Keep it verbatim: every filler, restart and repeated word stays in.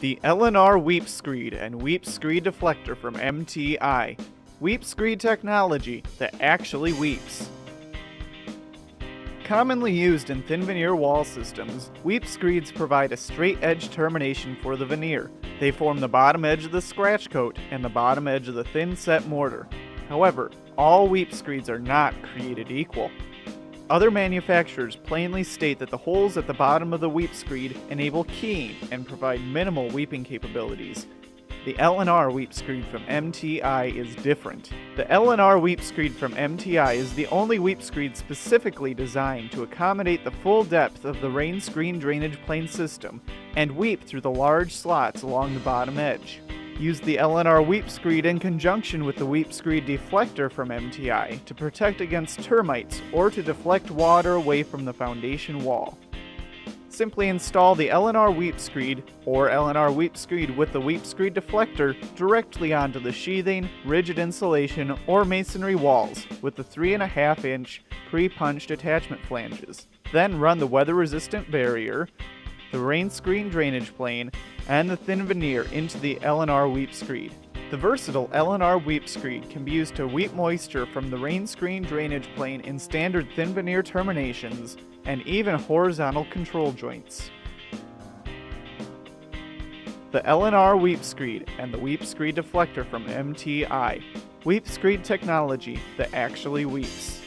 The L and R Weep Screed and Weep Screed Deflector from M T I. Weep Screed technology that actually weeps. Commonly used in thin veneer wall systems, Weep Screeds provide a straight edge termination for the veneer. They form the bottom edge of the scratch coat and the bottom edge of the thin set mortar. However, all Weep Screeds are not created equal. Other manufacturers plainly state that the holes at the bottom of the Weep Screed enable keying and provide minimal weeping capabilities. The L and R Weep Screed from M T I is different. The L and R Weep Screed from M T I is the only Weep Screed specifically designed to accommodate the full depth of the rain screen drainage plane system and weep through the large slots along the bottom edge. Use the L and R Weep Screed in conjunction with the Weep Screed Deflector from M T I to protect against termites or to deflect water away from the foundation wall. Simply install the L and R Weep Screed or L and R Weep Screed with the Weep Screed Deflector directly onto the sheathing, rigid insulation, or masonry walls with the three and a half inch pre-punched attachment flanges. Then run the weather-resistant barrier, the rain screen drainage plane, and the thin veneer into the L and R Weep Screed. The versatile L and R Weep Screed can be used to weep moisture from the rain screen drainage plane in standard thin veneer terminations and even horizontal control joints. The L and R Weep Screed and the Weep Screed Deflector from M T I. Weep Screed technology that actually weeps.